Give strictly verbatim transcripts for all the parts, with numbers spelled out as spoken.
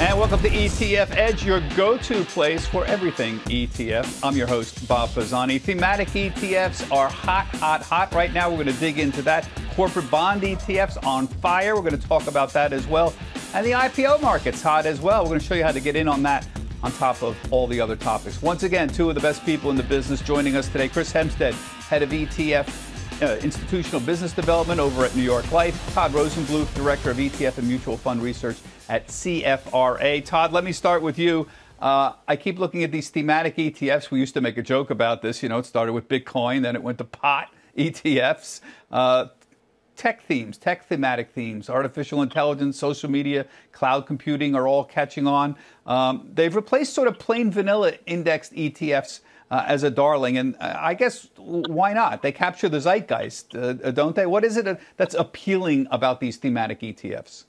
And welcome to E T F Edge, your go-to place for everything E T F. I'm your host, Bob Fazzani. Thematic E T Fs are hot, hot, hot. Right now, we're going to dig into that. Corporate bond E T Fs on fire. We're going to talk about that as well. And the I P O market's hot as well. We're going to show you how to get in on that on top of all the other topics. Once again, two of the best people in the business joining us today. Chris Hempstead, head of E T F Uh, institutional business development over at New York Life. Todd Rosenbluth, director of E T F and mutual fund research at C F R A. Todd, let me start with you. Uh, I keep looking at these thematic E T Fs. We used to make a joke about this. You know, it started with Bitcoin, then it went to pot E T Fs. Uh, tech themes, tech thematic themes, artificial intelligence, social media, cloud computing are all catching on. Um, they've replaced sort of plain vanilla indexed E T Fs Uh, as a darling, and uh, I guess why not? They capture the zeitgeist, uh, don't they? What is it that's appealing about these thematic E T Fs?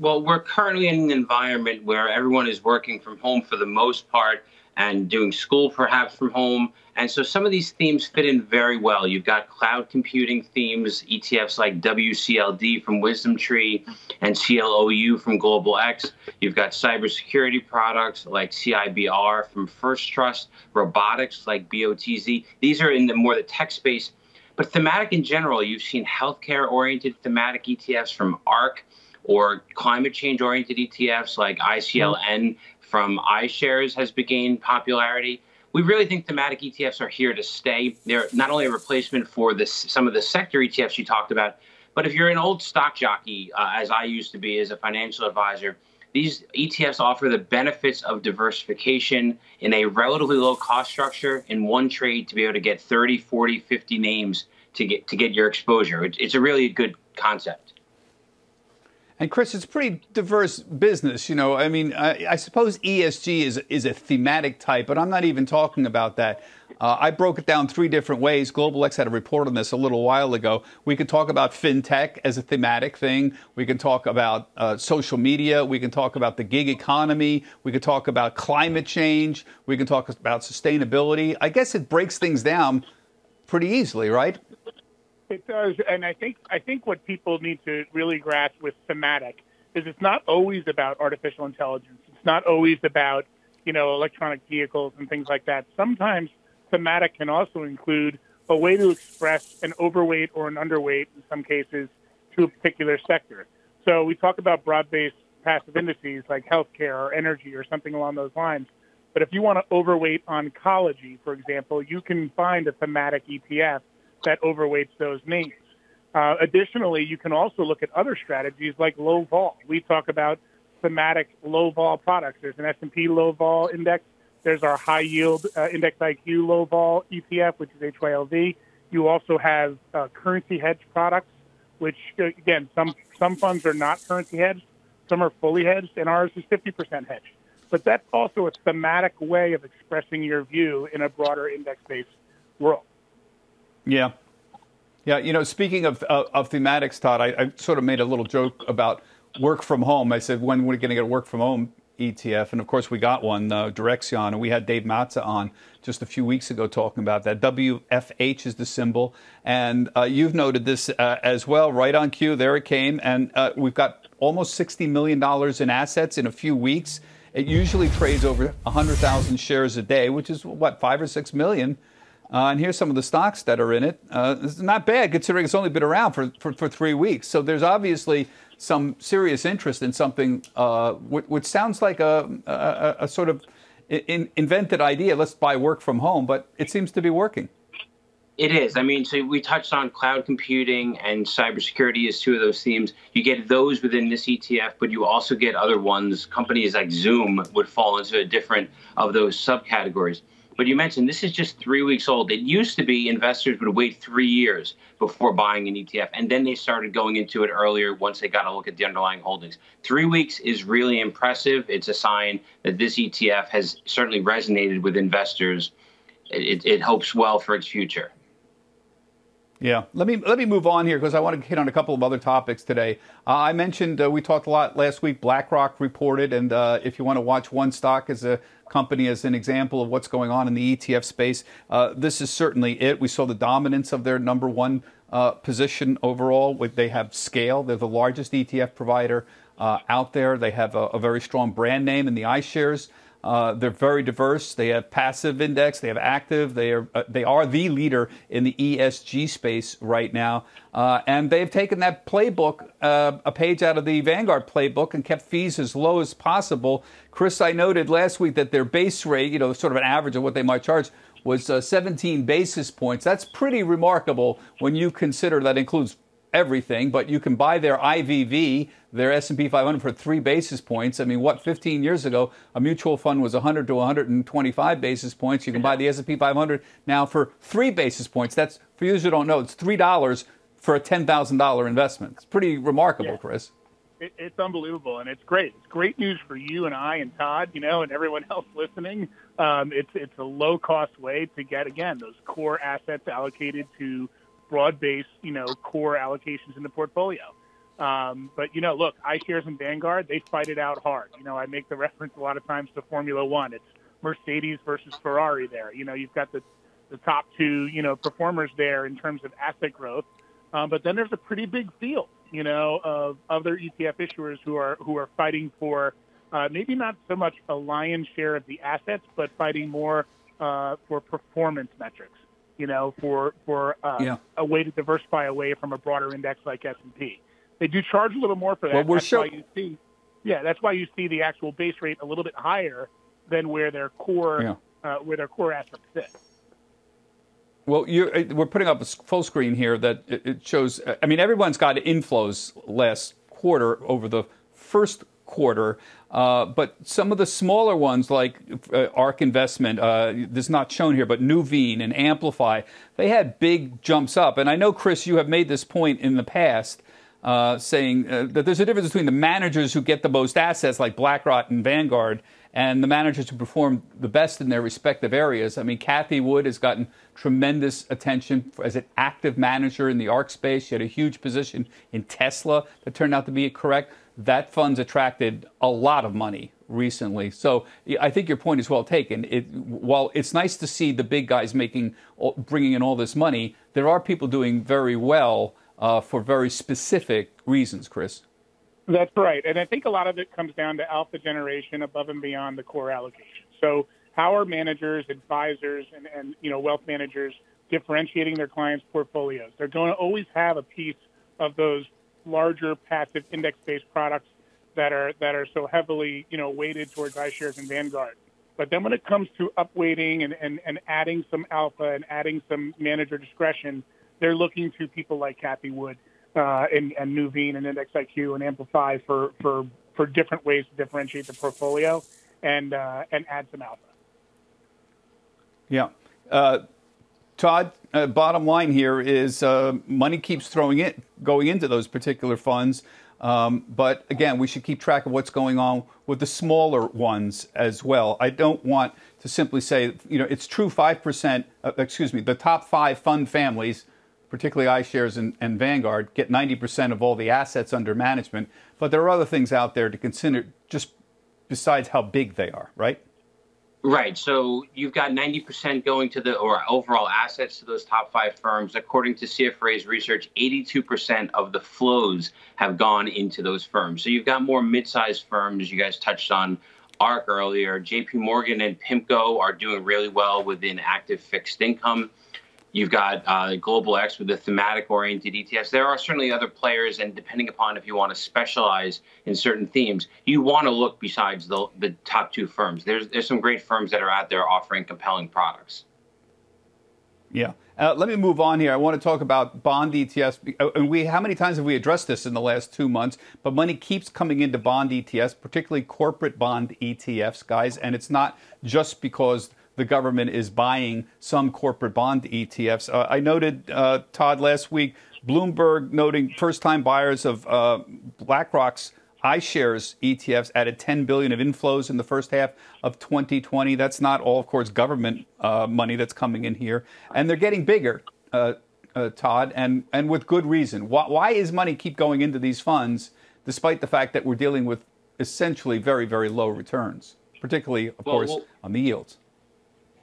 Well, we're currently in an environment where everyone is working from home for the most part and doing school perhaps from home, and so some of these themes fit in very well. You've got cloud computing themes, E T Fs like W C L D from Wisdom Tree and C L O U from Global X. You've got cybersecurity products like C I B R from First Trust, robotics like B O T Z. These are in the more the tech space, but thematic in general. You've seen healthcare-oriented thematic E T Fs from ARK, or climate change-oriented E T Fs like I C L N from iShares has regained popularity. We really think thematic E T Fs are here to stay. They're not only a replacement for this, some of the sector E T Fs you talked about, but if you're an old stock jockey, uh, as I used to be as a financial advisor, these E T Fs offer the benefits of diversification in a relatively low cost structure in one trade to be able to get thirty, forty, fifty names to get, to get your exposure. It, it's a really good concept. And Chris, it's a pretty diverse business, you know. I mean, I, I suppose E S G is is a thematic type, but I'm not even talking about that. Uh, I broke it down three different ways. Global X had a report on this a little while ago. We could talk about fintech as a thematic thing. We can talk about uh, social media. We can talk about the gig economy. We could talk about climate change. We can talk about sustainability. I guess it breaks things down pretty easily, right? It does, and I think I think what people need to really grasp with thematic is it's not always about artificial intelligence. It's not always about, you know, electronic vehicles and things like that. Sometimes thematic can also include a way to express an overweight or an underweight, in some cases, to a particular sector. So we talk about broad-based passive indices like healthcare or energy or something along those lines. But if you want to overweight oncology, for example, you can find a thematic E T F that overweights those names. Uh, additionally, you can also look at other strategies like low vol. We talk about thematic low vol products. There's an S and P low vol index. There's our high yield uh, Index I Q low vol E T F, which is H Y L V. You also have uh, currency hedge products, which, again, some, some funds are not currency hedged. Some are fully hedged, and ours is fifty percent hedged. But that's also a thematic way of expressing your view in a broader index-based world. Yeah. Yeah. You know, speaking of, uh, of thematics, Todd, I, I sort of made a little joke about work from home. I said, when are we going to get a work from home E T F? And of course, we got one, uh, Direxion, and we had Dave Matza on just a few weeks ago talking about that. W F H is the symbol. And uh, you've noted this uh, as well. Right on cue. There it came. And uh, we've got almost sixty million dollars in assets in a few weeks. It usually trades over one hundred thousand shares a day, which is, what, five or six million. Uh, and here's some of the stocks that are in it. Uh, it's not bad considering it's only been around for, for, for three weeks. So there's obviously some serious interest in something uh, which, which sounds like a, a, a sort of in, invented idea. Let's buy work from home, but it seems to be working. It is. I mean, so we touched on cloud computing and cybersecurity as two of those themes. You get those within this E T F, but you also get other ones. Companies like Zoom would fall into a different of those subcategories. But you mentioned this is just three weeks old. It used to be investors would wait three years before buying an E T F, and then they started going into it earlier once they got a look at the underlying holdings. Three weeks is really impressive. It's a sign that this E T F has certainly resonated with investors. It, it hopes well for its future. Yeah. Let me let me move on here because I want to hit on a couple of other topics today. Uh, I mentioned uh, we talked a lot last week. BlackRock reported, and uh, if you want to watch one stock as a company as an example of what's going on in the E T F space, uh, this is certainly it. We saw the dominance of their number one uh, position overall. They have scale. They're the largest E T F provider uh, out there. They have a, a very strong brand name in the iShares. Uh, they're very diverse. They have passive index. They have active. They are uh, they are the leader in the E S G space right now. Uh, and they've taken that playbook, uh, a page out of the Vanguard playbook, and kept fees as low as possible. Chris, I noted last week that their base rate, you know, sort of an average of what they might charge, was uh, seventeen basis points. That's pretty remarkable when you consider that includes everything, but you can buy their I V V, their S and P five hundred, for three basis points. I mean, what, fifteen years ago, a mutual fund was one hundred to one hundred twenty-five basis points. You can buy the S and P five hundred now for three basis points. That's, for you who don't know, it's three dollars for a ten thousand dollars investment. It's pretty remarkable, yeah. Chris. It, it's unbelievable, and it's great. It's great news for you and I and Todd, you know, and everyone else listening. Um, it's, it's a low-cost way to get, again, those core assets allocated to broad-based, you know, core allocations in the portfolio. Um, but, you know, look, iShares and Vanguard, they fight it out hard. You know, I make the reference a lot of times to Formula One. It's Mercedes versus Ferrari there. You know, you've got the, the top two, you know, performers there in terms of asset growth. Um, but then there's a pretty big field, you know, of other E T F issuers who are who are fighting for uh, maybe not so much a lion's share of the assets, but fighting more uh, for performance metrics. You know, for for uh, yeah. a way to diversify away from a broader index like S and P. They do charge a little more for that. Well, we're that's sure. why you see, yeah, that's why you see the actual base rate a little bit higher than where their core yeah. uh, where their core assets sit. Well, you're, we're putting up a full screen here that it shows. I mean, everyone's got inflows last quarter over the first quarter, uh, but some of the smaller ones like uh, ARK Investment, uh, this is not shown here, but Nuveen and Amplify, they had big jumps up. And I know, Chris, you have made this point in the past, uh, saying uh, that there's a difference between the managers who get the most assets, like BlackRock and Vanguard, and the managers who perform the best in their respective areas. I mean, Cathie Wood has gotten tremendous attention as an active manager in the ARK space. She had a huge position in Tesla that turned out to be correct. That fund's attracted a lot of money recently. So I think your point is well taken. It, while it's nice to see the big guys making, bringing in all this money, there are people doing very well uh, for very specific reasons, Chris. That's right. And I think a lot of it comes down to alpha generation above and beyond the core allocation. So how are managers, advisors, and, and you know, wealth managers differentiating their clients' portfolios? They're going to always have a piece of those larger passive index-based products that are that are so heavily, you know, weighted towards iShares and Vanguard. But then when it comes to upweighting and, and, and adding some alpha and adding some manager discretion, they're looking to people like Cathie Wood uh, and, and Nuveen and Index I Q and Amplify for, for, for different ways to differentiate the portfolio and, uh, and add some alpha. Yeah. Uh Todd, uh, bottom line here is uh, money keeps throwing it, going into those particular funds. Um, but again, we should keep track of what's going on with the smaller ones as well. I don't want to simply say, you know, it's true five percent, uh, excuse me, the top five fund families, particularly iShares and, and Vanguard, get ninety percent of all the assets under management. But there are other things out there to consider just besides how big they are, right? Right. So you've got ninety percent going to the or overall assets to those top five firms. According to C F R A's research, eighty-two percent of the flows have gone into those firms. So you've got more mid-sized firms. You guys touched on ARK earlier. J P Morgan and Pimco are doing really well within active fixed income. You've got uh, Global X with the thematic-oriented E T Fs. There are certainly other players, and depending upon if you want to specialize in certain themes, you want to look besides the, the top two firms. There's, there's some great firms that are out there offering compelling products. Yeah. Uh, let me move on here. I want to talk about bond E T Fs. And we, how many times have we addressed this in the last two months? But money keeps coming into bond E T Fs, particularly corporate bond E T Fs, guys. And it's not just because the government is buying some corporate bond E T Fs. Uh, I noted, uh, Todd, last week, Bloomberg noting first-time buyers of uh, BlackRock's iShares E T Fs added ten billion dollars of inflows in the first half of twenty twenty. That's not all, of course, government uh, money that's coming in here. And they're getting bigger, uh, uh, Todd, and, and with good reason. Why, why is money keep going into these funds, despite the fact that we're dealing with essentially very, very low returns, particularly, of well, course, well, on the yields?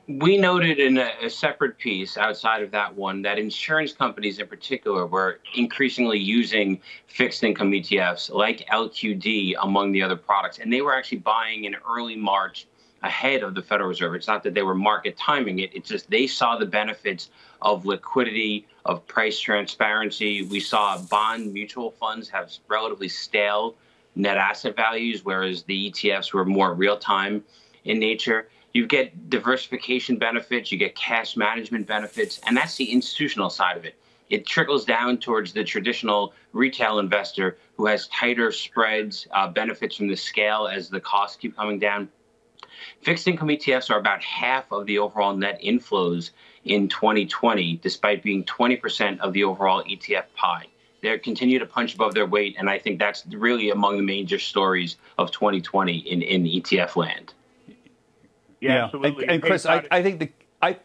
We noted in a, a separate piece outside of that one that insurance companies in particular were increasingly using fixed income E T Fs like L Q D among the other products. And they were actually buying in early March ahead of the Federal Reserve. It's not that they were market timing it. It's just they saw the benefits of liquidity, of price transparency. We saw bond mutual funds have relatively stale net asset values, whereas the E T Fs were more real-time in nature. You get diversification benefits, you get cash management benefits, and that's the institutional side of it. It trickles down towards the traditional retail investor who has tighter spreads, uh, benefits from the scale as the costs keep coming down. Fixed income E T Fs are about half of the overall net inflows in twenty twenty, despite being twenty percent of the overall E T F pie. They continue to punch above their weight, and I think that's really among the major stories of twenty twenty in, in E T F land. Yeah, absolutely. And, and Chris, I, I think the I,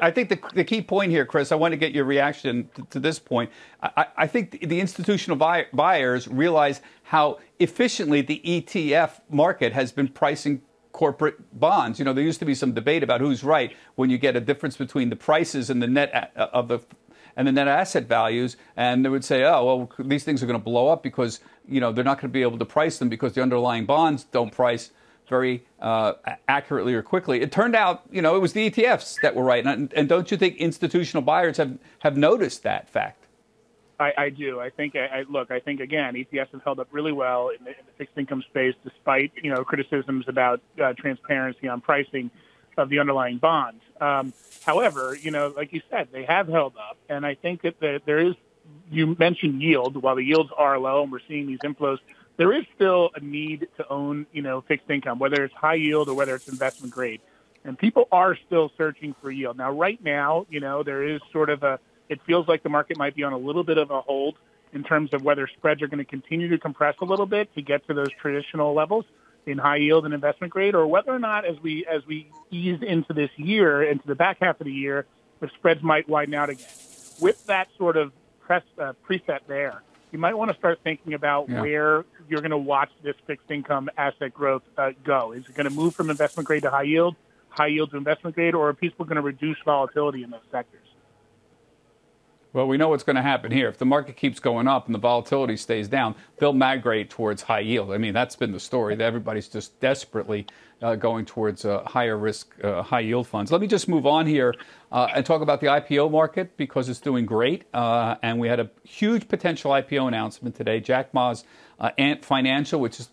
I think the, the key point here, Chris, I want to get your reaction to, to this point. I, I think the, the institutional buy, buyers realize how efficiently the E T F market has been pricing corporate bonds. You know, there used to be some debate about who's right when you get a difference between the prices and the net of the and the net asset values, and they would say, oh, well, these things are going to blow up because, you know, they're not going to be able to price them because the underlying bonds don't price very uh, accurately or quickly. It turned out, you know, it was the E T Fs that were right. And, and don't you think institutional buyers have, have noticed that fact? I, I do. I think, I, I look, I think, again, E T Fs have held up really well in the, in the fixed income space, despite, you know, criticisms about uh, transparency on pricing of the underlying bonds. Um, however, you know, like you said, they have held up. And I think that the, there is, you mentioned yield. While the yields are low and we're seeing these inflows, there is still a need to own, you know, fixed income, whether it's high yield or whether it's investment grade. And people are still searching for yield. Now, right now, you know, there is sort of a, it feels like the market might be on a little bit of a hold in terms of whether spreads are going to continue to compress a little bit to get to those traditional levels in high yield and investment grade, or whether or not as we, as we ease into this year, into the back half of the year, the spreads might widen out again. With that sort of press, uh, preset there, you might want to start thinking about yeah. where you're going to watch this fixed income asset growth uh, go. Is it going to move from investment grade to high yield, high yield to investment grade, or are people going to reduce volatility in those sectors? Well, we know what's going to happen here. If the market keeps going up and the volatility stays down, they'll migrate towards high yield. I mean, that's been the story. Everybody's just desperately uh, going towards uh, higher risk, uh, high yield funds. Let me just move on here uh, and talk about the I P O market because it's doing great. Uh, and we had a huge potential I P O announcement today. Jack Ma's uh, Ant Financial, which is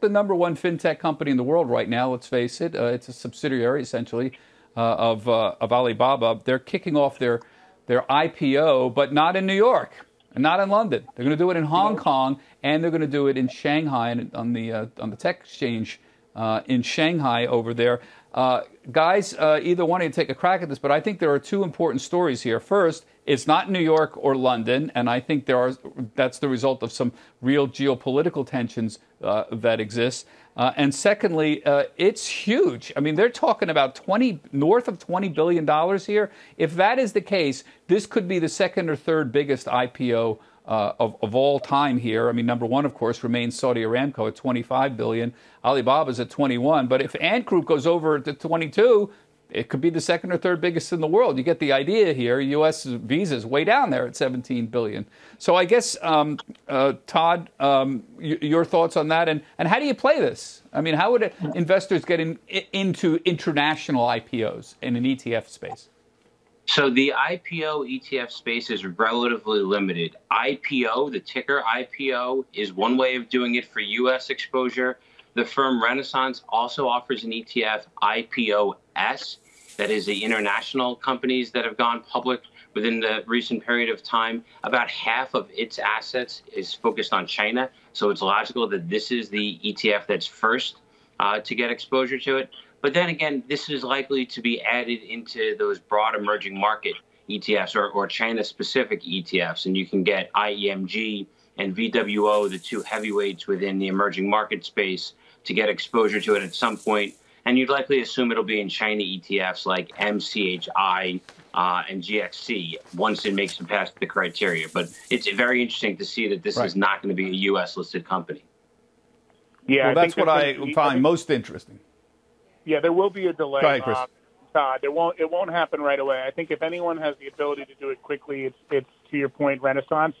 the number one fintech company in the world right now, let's face it. Uh, it's a subsidiary, essentially, uh, of, uh, of Alibaba. They're kicking off their Their I P O, but not in New York, and not in London. They're going to do it in Hong Kong, and they're going to do it in Shanghai, and on the uh, on the tech exchange uh, in Shanghai over there. Uh, guys, uh, either one of you take a crack at this, but I think there are two important stories here. First, it's not New York or London, and I think there are. That's the result of some real geopolitical tensions uh, that exist. Uh, and secondly, uh, it's huge. I mean, they're talking about twenty north of twenty billion dollars here. If that is the case, this could be the second or third biggest I P O uh, of, of all time here. I mean, number one, of course, remains Saudi Aramco at twenty-five billion dollars. Alibaba's at twenty-one. But if Ant Group goes over to twenty-two, it could be the second or third biggest in the world. You get the idea here. U S. Visa's way down there at seventeen billion dollars. So I guess, um, uh, Todd, um, y your thoughts on that, and, and how do you play this? I mean, how would it, investors get in, into international I P Os in an E T F space? So the I P O E T F space is relatively limited. I P O, the ticker I P O, is one way of doing it for U S exposure. The firm Renaissance also offers an E T F, I P O S, that is the international companies that have gone public within the recent period of time. About half of its assets is focused on China, so it's logical that this is the E T F that's first uh, to get exposure to it. But then again, this is likely to be added into those broad emerging market E T Fs or, or China-specific E T Fs, and you can get I E M G and V W O, the two heavyweights within the emerging market space, to get exposure to it at some point. And you'd likely assume it'll be in China E T Fs like M C H I uh, and G X C once it makes it past the criteria. But it's very interesting to see that this right. is not going to be a U S listed company. Yeah, well, that's what I find most interesting. Yeah, there will be a delay, Go ahead, Chris. Uh, Todd. It won't, it won't happen right away. I think if anyone has the ability to do it quickly, it's, it's to your point, Renaissance.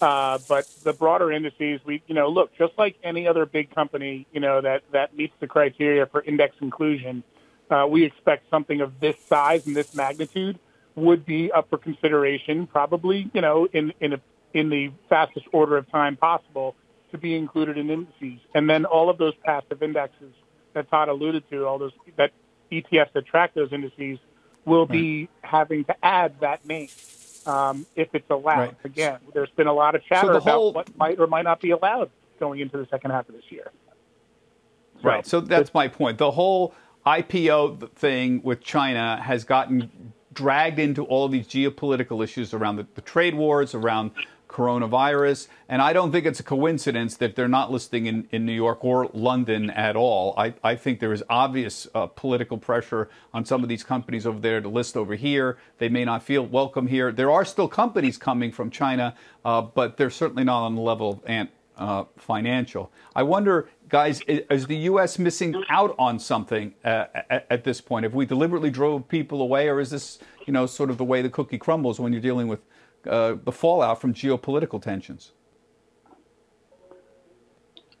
Uh, but the broader indices, we, you know, look, just like any other big company, you know, that, that meets the criteria for index inclusion, uh, we expect something of this size and this magnitude would be up for consideration, probably, you know, in, in a, in the fastest order of time possible to be included in indices. And then all of those passive indexes that Todd alluded to, all those that E T Fs that track those indices will right. be having to add that name. Um, if it's allowed. Right. Again, there's been a lot of chatter so about whole, what might or might not be allowed going into the second half of this year. So, right. So that's my point. The whole I P O thing with China has gotten dragged into all of these geopolitical issues around the, the trade wars, around coronavirus. And I don't think it's a coincidence that they're not listing in, in New York or London at all. I, I think there is obvious uh, political pressure on some of these companies over there to list over here. They may not feel welcome here. There are still companies coming from China, uh, but they're certainly not on the level of Ant uh, Financial. I wonder, guys, is the U S missing out on something uh, at, at this point? If we deliberately drove people away, or is this, you know, sort of the way the cookie crumbles when you're dealing with Uh, the fallout from geopolitical tensions?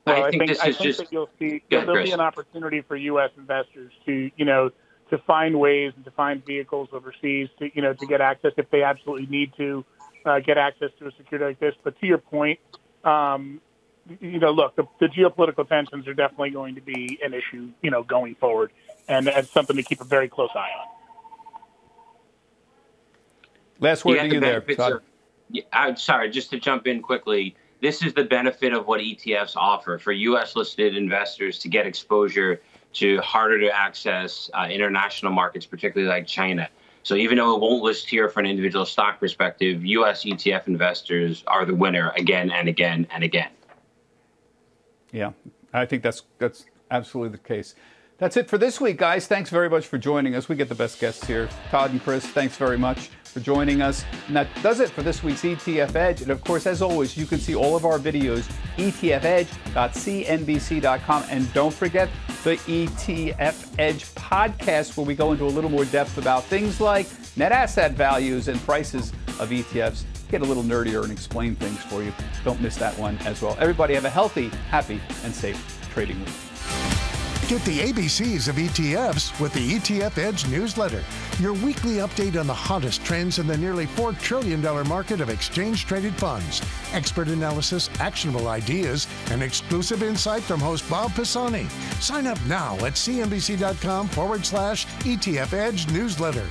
Well, I think, I think, this I is think just, that you'll see yeah, there'll Chris. be an opportunity for U S investors to, you know, to find ways and to find vehicles overseas to, you know, to get access if they absolutely need to uh, get access to a security like this. But to your point, um, you know, look, the, the geopolitical tensions are definitely going to be an issue, you know, going forward, and that's something to keep a very close eye on. Last word to you there, Todd. I'm sorry, just to jump in quickly. This is the benefit of what E T Fs offer for U S listed investors to get exposure to harder to access uh, international markets, particularly like China. So even though it won't list here from an individual stock perspective, U S E T F investors are the winner again and again and again. Yeah, I think that's that's absolutely the case. That's it for this week, guys. Thanks very much for joining us. We get the best guests here. Todd and Chris, thanks very much for joining us. And that does it for this week's E T F Edge. And of course, as always, you can see all of our videos, E T F edge dot C N B C dot com. And don't forget the E T F Edge podcast, where we go into a little more depth about things like net asset values and prices of E T Fs. Get a little nerdier and explain things for you. Don't miss that one as well. Everybody have a healthy, happy, and safe trading week. Get the A B Cs of E T Fs with the E T F Edge newsletter, your weekly update on the hottest trends in the nearly four trillion dollars market of exchange-traded funds, expert analysis, actionable ideas, and exclusive insight from host Bob Fazzani. Sign up now at C N B C dot com forward slash E T F Edge newsletter.